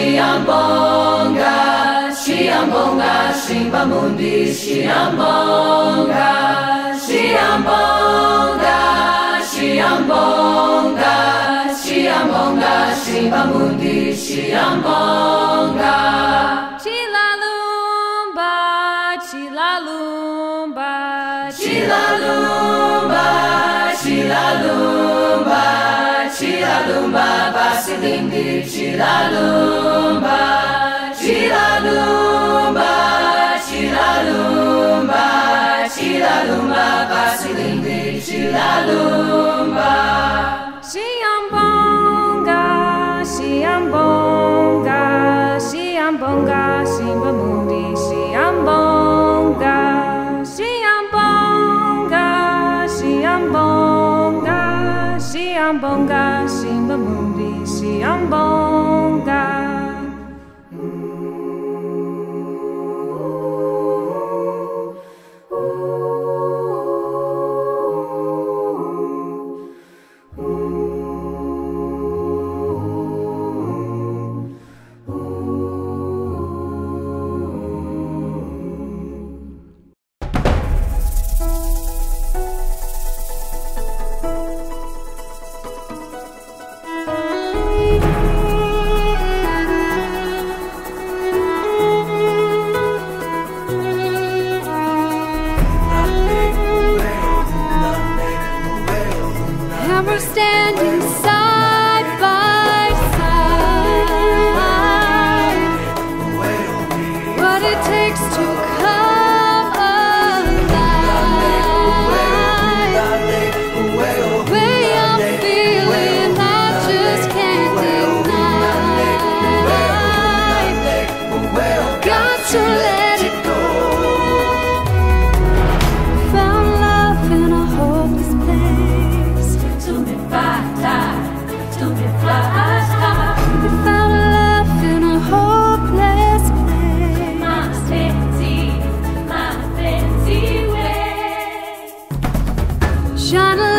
She Shiambonga, Shiambonga, Shimba Mundi, Shiambonga, Shiambonga, Shiambonga, Shiambonga, Shimba Mundi, Shiambonga. Chilalumba, Chilalumba, Chilalumba, Chilalumba, Chilalumba, Vasilindi, Chilalumba, Chilalumba, Chilalumba, Chilalumba, Vasilindi, Chilalumba. Shiambonga, Shiambonga, Shiambonga, Shimba Mundi, Shiambonga, Shiambonga, Shiambonga, Shiambonga, Shimba Mundi, Shiambonga. Shana